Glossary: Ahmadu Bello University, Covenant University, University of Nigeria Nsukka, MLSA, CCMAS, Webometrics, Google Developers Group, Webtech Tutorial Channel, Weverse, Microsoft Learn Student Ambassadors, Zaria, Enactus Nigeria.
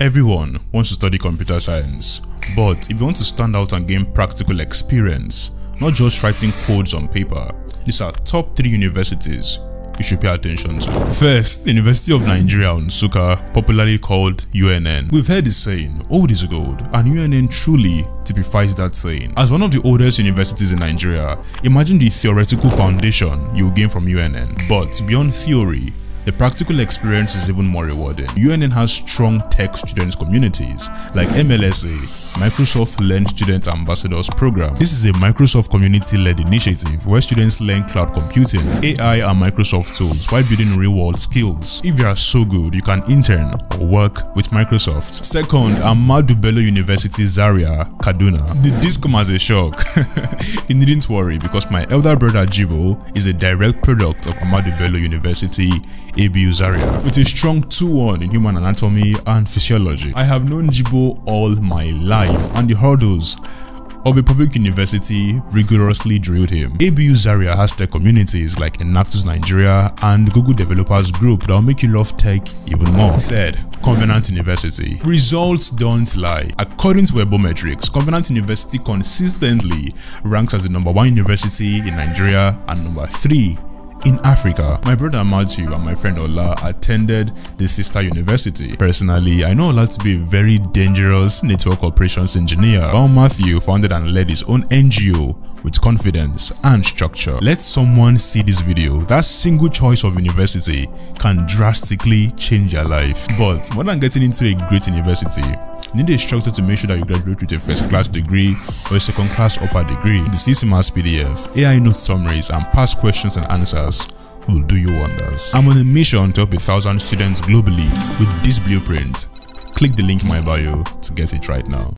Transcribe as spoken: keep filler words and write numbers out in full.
Everyone wants to study computer science, but if you want to stand out and gain practical experience, not just writing codes on paper, these are top three universities you should pay attention to. First, University of Nigeria Nsukka, popularly called U N N. We've heard the saying, old is gold, and U N N truly typifies that saying. As one of the oldest universities in Nigeria, imagine the theoretical foundation you'll gain from U N N. But beyond theory, the practical experience is even more rewarding. U N N has strong tech student communities like M L S A, Microsoft Learn Student Ambassadors program. This is a Microsoft community-led initiative where students learn cloud computing, A I and Microsoft tools while building real-world skills. If you are so good, you can intern or work with Microsoft. Second, Ahmadu Bello University, Zaria, Kaduna. Did this come as a shock? You needn't worry because my elder brother Jibo is a direct product of Ahmadu Bello University, A B U Zaria, with a strong two one in human anatomy and physiology. I have known Jibo all my life, and the hurdles of a public university rigorously drilled him. A B U Zaria has tech communities like Enactus Nigeria and Google Developers Group that will make you love tech even more. Third, Covenant University. Results don't lie. According to Webometrics, Covenant University consistently ranks as the number one university in Nigeria and number three in Africa. My brother Matthew and my friend Ola attended the sister university. Personally, I know Ola to be a very dangerous network operations engineer, while Matthew founded and led his own N G O with confidence and structure. Let someone see this video. That single choice of university can drastically change your life. But more than getting into a great university, you need a structure to make sure that you graduate with a first-class degree or a second-class upper degree. The C C M A S P D F, A I note summaries, and past questions and answers will do you wonders. I'm on a mission to help a thousand students globally with this blueprint. Click the link in my bio to get it right now.